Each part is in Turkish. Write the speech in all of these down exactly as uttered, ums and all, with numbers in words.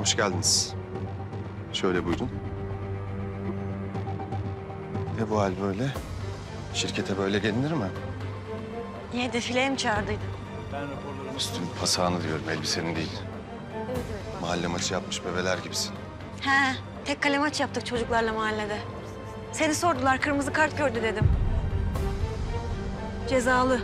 Hoş geldiniz. Şöyle buyurun. Ne bu hal böyle? Şirkete böyle gelinir mi? Niye, defileye mi çağırdıydın? Üstün pasağını diyorum, elbisenin değil. Evet, evet. Mahalle maçı yapmış bebeler gibisin. He, tek kale maç yaptık çocuklarla mahallede. Seni sordular, kırmızı kart gördü dedim. Cezalı.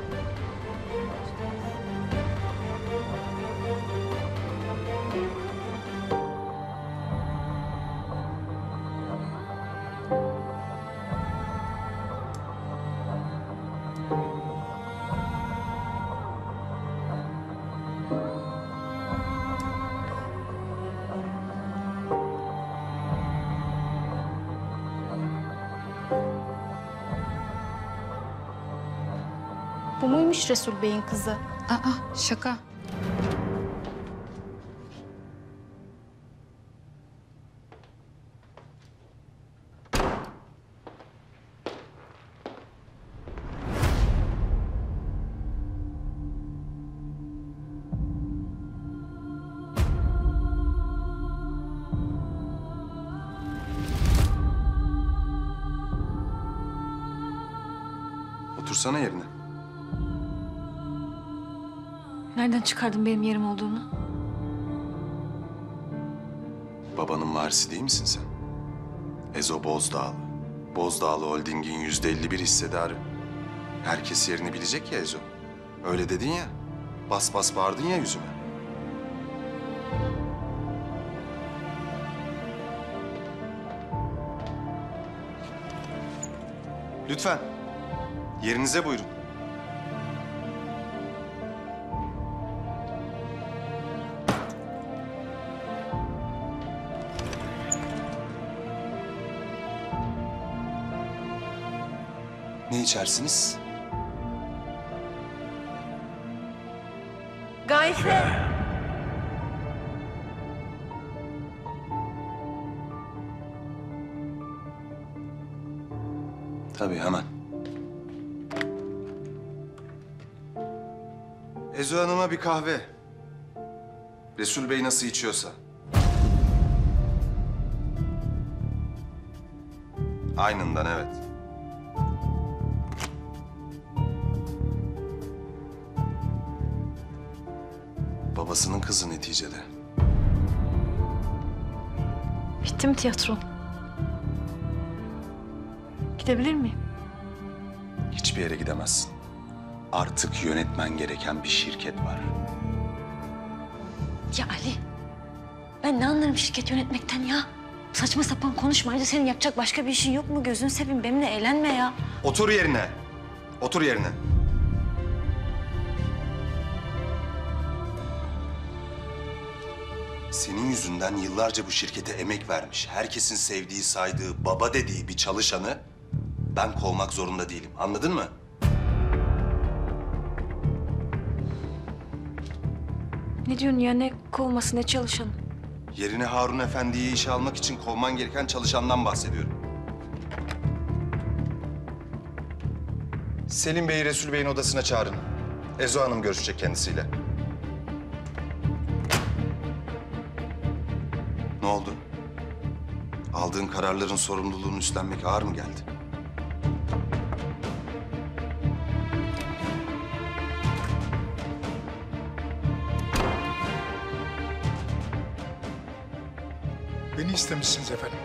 Bu muymuş Resul Bey'in kızı? Aa, şaka. Otursana yerine. Nereden çıkardın benim yerim olduğunu? Babanın varisi değil misin sen? Ezo Bozdağlı. Bozdağlı Holding'in yüzde elli bir hissedarı. Herkes yerini bilecek ya Ezo. Öyle dedin ya. Bas bas bağırdın ya yüzüme. Lütfen. Yerinize buyurun. Ne içersiniz? Gayfe. Tabii, hemen. Ezo Hanım'a bir kahve. Resul Bey nasıl içiyorsa. Aynından, evet. Babasının kızı neticede. Bitti mi tiyatron? Gidebilir miyim? Hiçbir yere gidemezsin. Artık yönetmen gereken bir şirket var. Ya Ali, ben ne anlarım şirket yönetmekten ya? Saçma sapan konuşma. Ayrıca senin yapacak başka bir işin yok mu? Gözünü seveyim, benimle eğlenme ya. Otur yerine. Otur yerine. Senin yüzünden yıllarca bu şirkete emek vermiş, herkesin sevdiği, saydığı, baba dediği bir çalışanı ben kovmak zorunda değilim. Anladın mı? Ne diyorsun ya? Ne kovması, ne çalışanı? Yerine Harun Efendi'yi işe almak için kovman gereken çalışandan bahsediyorum. Selim Bey'i Resul Bey'in odasına çağırın. Ezo Hanım görüşecek kendisiyle. Ne oldu? Aldığın kararların sorumluluğunu üstlenmek ağır mı geldi? Beni istemişsiniz efendim.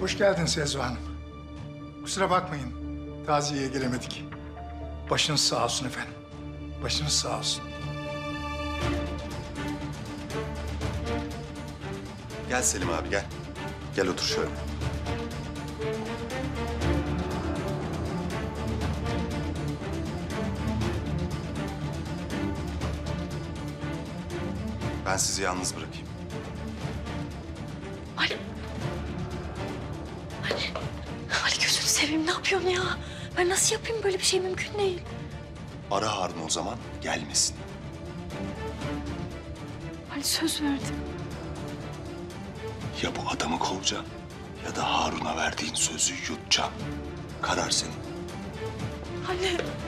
Hoş geldiniz Ezo Hanım. Kusura bakmayın, taziyeye gelemedik. Başınız sağ olsun efendim. Başınız sağ olsun. Gel Selim abi, gel. Gel otur şöyle. Ben sizi yalnız bırakayım. Ali. Ali. Ali gözünü seveyim, ne yapıyorsun ya? Ben nasıl yapayım, böyle bir şey mümkün değil. Ara Harun o zaman, gelmesin. Ali söz verdim. Ya bu adamı kovacaksın ya da Harun'a verdiğin sözü yutacaksın. Karar senin. Anne.